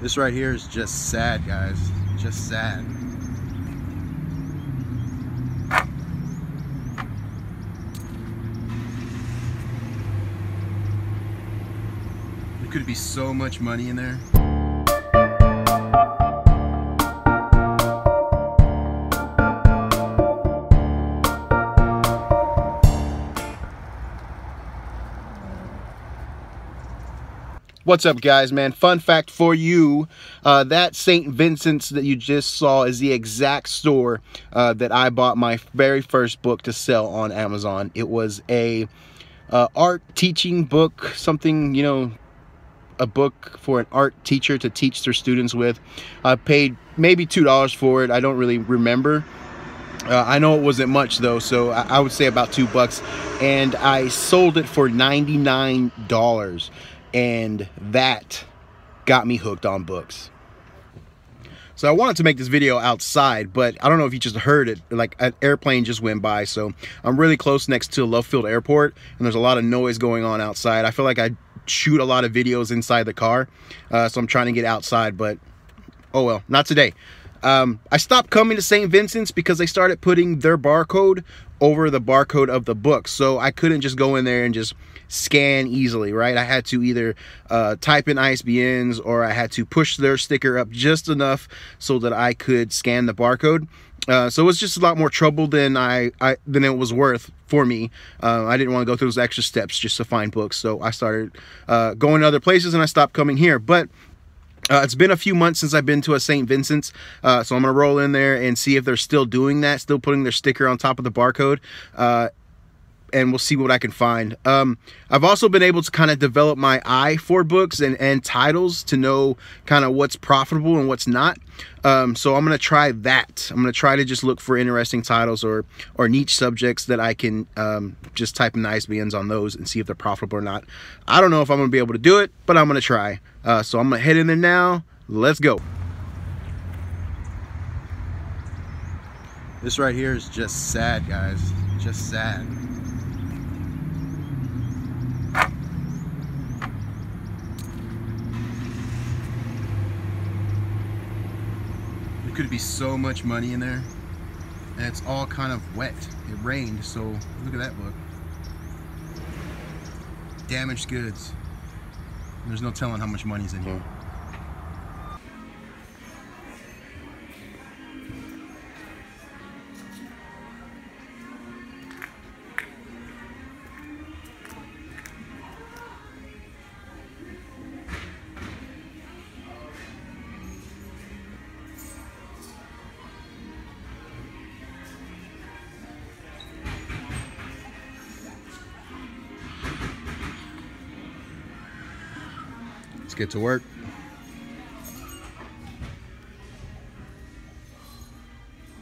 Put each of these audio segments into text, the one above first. This right here is just sad, guys. Just sad. There could be so much money in there. What's up, guys? Man, fun fact for you, that St. Vincent's that you just saw is the exact store that I bought my very first book to sell on Amazon. It was a art teaching book, something, you know, a book for an art teacher to teach their students with. I paid maybe $2 for it. I don't really remember. I know it wasn't much though, so I would say about $2, and I sold it for $99. And that got me hooked on books. So I wanted to make this video outside, but I don't know if you just heard it, like an airplane just went by. So I'm really close next to Love Field Airport, and there's a lot of noise going on outside. I feel like I shoot a lot of videos inside the car, so I'm trying to get outside, but oh well, not today. I stopped coming to St. Vincent's because they started putting their barcode over the barcode of the book. So I couldn't just go in there and just scan easily, right? I had to either type in ISBNs, or I had to push their sticker up just enough so that I could scan the barcode. So it was just a lot more trouble than than it was worth for me. I didn't want to go through those extra steps just to find books. So I started going to other places, and I stopped coming here. But it's been a few months since I've been to a St. Vincent's, so I'm going to roll in there and see if they're still doing that, still putting their sticker on top of the barcode, and we'll see what I can find. I've also been able to kind of develop my eye for books and titles to know kind of what's profitable and what's not. So I'm going to try that. I'm going to try to just look for interesting titles or niche subjects that I can just type in the ISBNs on those and see if they're profitable or not. I don't know if I'm going to be able to do it, but I'm going to try. So I'm going to head in there now. Let's go. This right here is just sad, guys. Just sad. Could be so much money in there, and it's all kind of wet. It rained, so look at that book. Damaged goods. There's no telling how much money's in here. Get to work.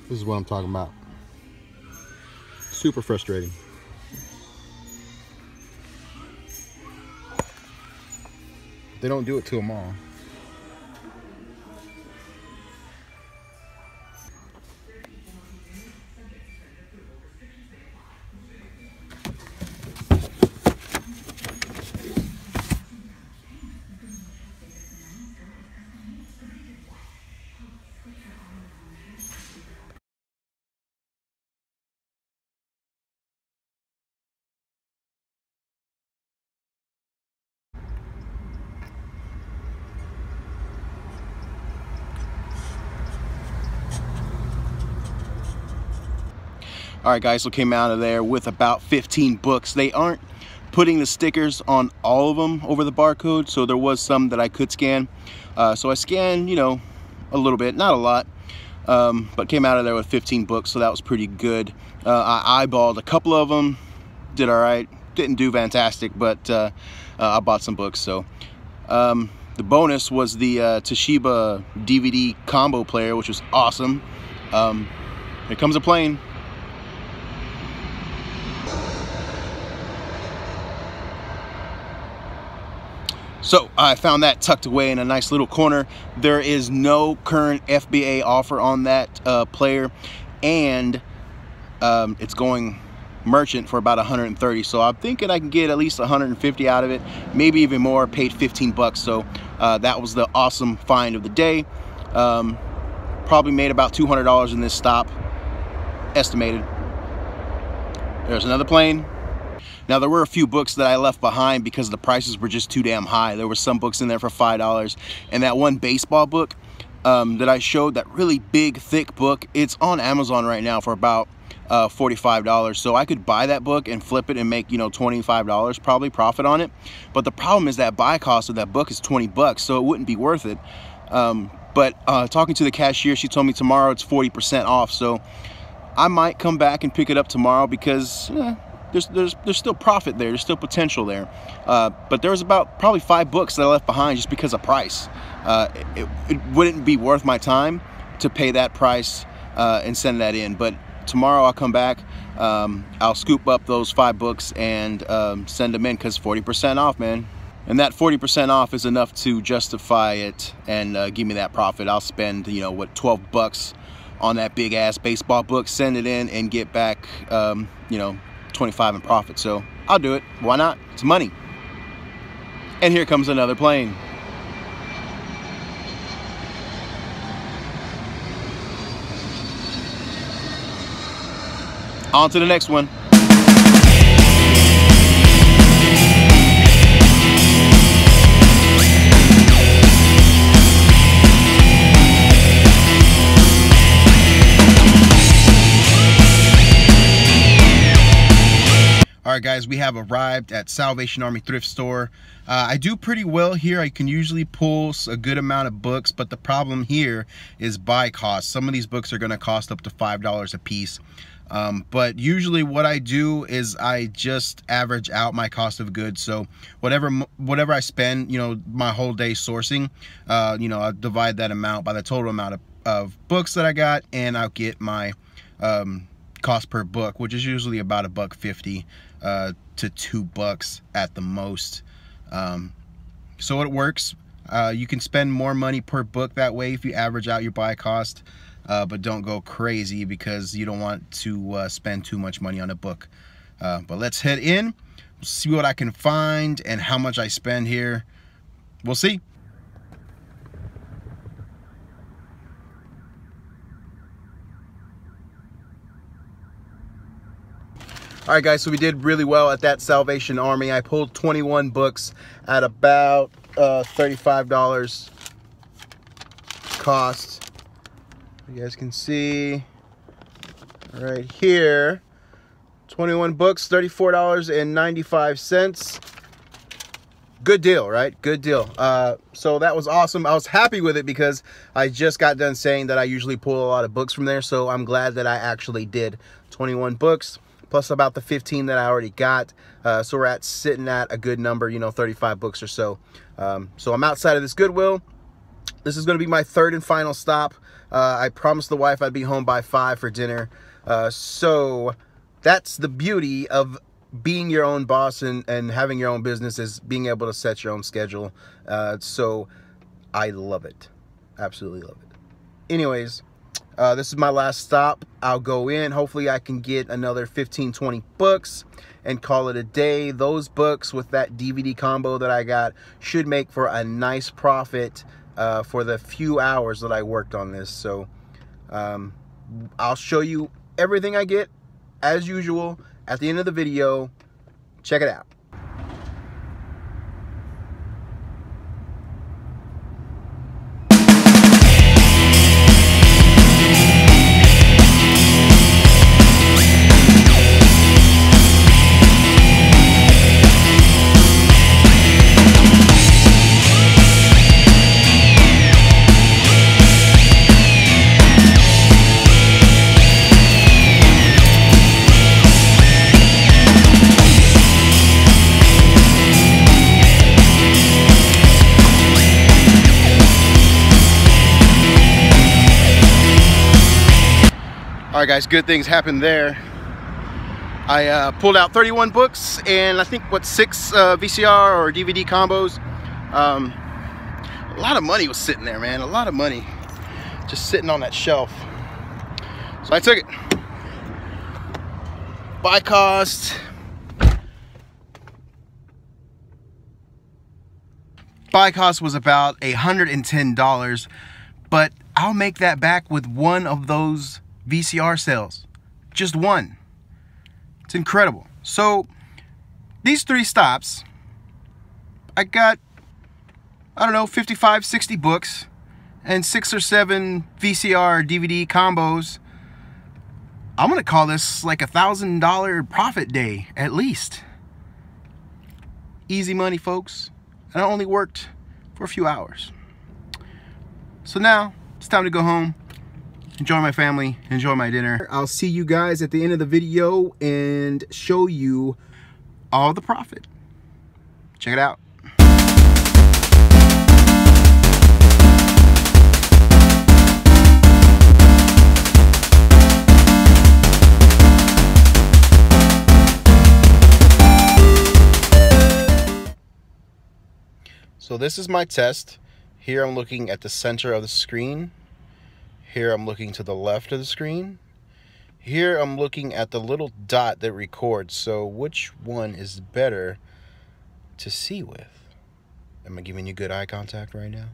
This is what I'm talking about. Super frustrating. They don't do it to them all. All right, guys, so came out of there with about 15 books. They aren't putting the stickers on all of them over the barcode, so there was some that I could scan. So I scanned, you know, a little bit, not a lot, but came out of there with 15 books, so that was pretty good. I eyeballed a couple of them, did all right. Didn't do fantastic, but I bought some books, so. The bonus was the Toshiba DVD combo player, which was awesome. Here comes a plane. So I found that tucked away in a nice little corner. There is no current FBA offer on that player, and it's going merchant for about 130. So I'm thinking I can get at least 150 out of it, maybe even more. Paid 15 bucks. So that was the awesome find of the day. Probably made about $200 in this stop, estimated. There's another plane. Now, there were a few books that I left behind because the prices were just too damn high. There were some books in there for $5, and that one baseball book that I showed, that really big, thick book, it's on Amazon right now for about $45. So I could buy that book and flip it and make, you know, $25 probably profit on it. But the problem is that buy cost of that book is 20 bucks, so it wouldn't be worth it. But talking to the cashier, she told me tomorrow it's 40% off. So I might come back and pick it up tomorrow because there's still profit there. There's still potential there. But there was about probably 5 books that I left behind just because of price. It wouldn't be worth my time to pay that price and send that in. But tomorrow I'll come back. I'll scoop up those 5 books and send them in because 40% off, man. And that 40% off is enough to justify it and give me that profit. I'll spend, you know, what, 12 bucks on that big ass baseball book, send it in, and get back, you know, 25 in profit. So I'll do it. Why not? It's money. And here comes another plane. On to the next one. All right, guys, we have arrived at Salvation Army Thrift Store. I do pretty well here. I can usually pull a good amount of books, but the problem here is buy cost. Some of these books are going to cost up to $5 a piece. But usually what I do is I just average out my cost of goods. So whatever I spend, you know, my whole day sourcing, you know, I'll divide that amount by the total amount of books that I got, and I'll get my cost per book, which is usually about $1.50 to $2 at the most. So it works. You can spend more money per book that way if you average out your buy cost, but don't go crazy because you don't want to spend too much money on a book. But let's head in, see what I can find and how much I spend here. We'll see. All right, guys, so we did really well at that Salvation Army. I pulled 21 books at about $35 cost. You guys can see right here, 21 books, $34.95. Good deal, right? Good deal. So that was awesome. I was happy with it because I just got done saying that I usually pull a lot of books from there, so I'm glad that I actually did. 21 books. Plus about the 15 that I already got. So we're sitting at a good number, you know, 35 books or so. So I'm outside of this Goodwill. This is going to be my third and final stop. I promised the wife I'd be home by 5 for dinner. So that's the beauty of being your own boss and having your own business, is being able to set your own schedule. So I love it. Absolutely love it. Anyways, this is my last stop. I'll go in. Hopefully I can get another 15, 20 books and call it a day. Those books with that DVD combo that I got should make for a nice profit for the few hours that I worked on this. So I'll show you everything I get as usual at the end of the video. Check it out. All right, guys, good things happened there. I pulled out 31 books and I think what 6 VCR or DVD combos. A lot of money was sitting there, man. A lot of money just sitting on that shelf. So I took it. buy cost, was about $110, but I'll make that back with one of those VCR sales, just one. It's incredible. So these three stops, I got, I don't know, 55, 60 books and 6 or 7 VCR DVD combos. I'm gonna call this like $1,000 profit day at least. Easy money, folks. And I only worked for a few hours. So now it's time to go home, enjoy my family, enjoy my dinner. I'll see you guys at the end of the video and show you all the profit. Check it out. So this is my test. Here I'm looking at the center of the screen. Here I'm looking to the left of the screen. Here I'm looking at the little dot that records. So which one is better to see with? Am I giving you good eye contact right now?